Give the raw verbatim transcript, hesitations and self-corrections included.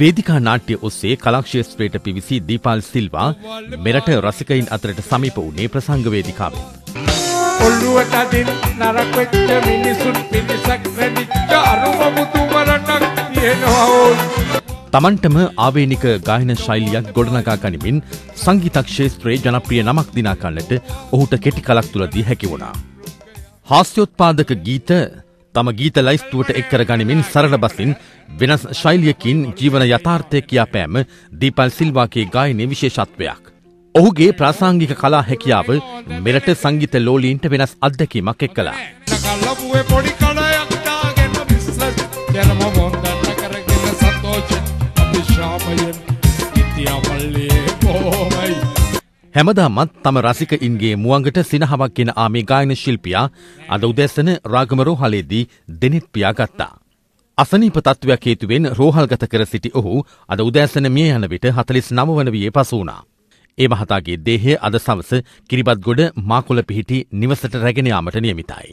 වේදිකා නාට්‍ය ඔස්සේ කලාක්ෂේත්‍රයට පිවිසි දීපාල් සිල්වා මෙරට රසිකයින් අතරට සමීප වුණේ ප්‍රසංග වේදිකාවෙන්. තමන්ටම ආවේනික ගායන ශෛලියක් ගොඩනගා ගනිමින් සංගීත ක්ෂේත්‍රයේ ජනප්‍රිය නමක් දිනා ගන්නට ඔහුට කෙටි කලක් තුලදී හැකි වුණා. හාස්‍යෝත්පාදක ගීත තම ගීත ලයිස්තුවට එක් කර ගනිමින් සරල බසින් වෙනස් ශෛලියකින් ජීවන යථාර්ථය කියාපෑම දීපාල් සිල්වාගේ ගායනයේ විශේෂත්වයක්. ඔහුගේ ප්‍රාසංගික කලා හැකියාව මෙරට සංගීත ලෝලීන්ට වෙනස් අත්දැකීමක් එක් කළා. හැමදාමත් තම රසිකයින්ගේ මුවන්ගට සිනහාවක් ගෙන ආ මේ ගායන ශිල්පියා අද උදෑසන රාගම රෝහලේදී දෙනෙත් පියා ගත්තා. අසනීප තත්වයක් හේතුවෙන් රෝහල්ගත කර සිටි ඔහු අද උදෑසන මිය යන විට හතළිස් නව වන වියේ පසු වුණා. ඒ මහතාගේ දේහය අද සවස කිරිබත්ගොඩ මාකොළ පිහිටි නිවසට රැගෙන යාමට නියමිතයි.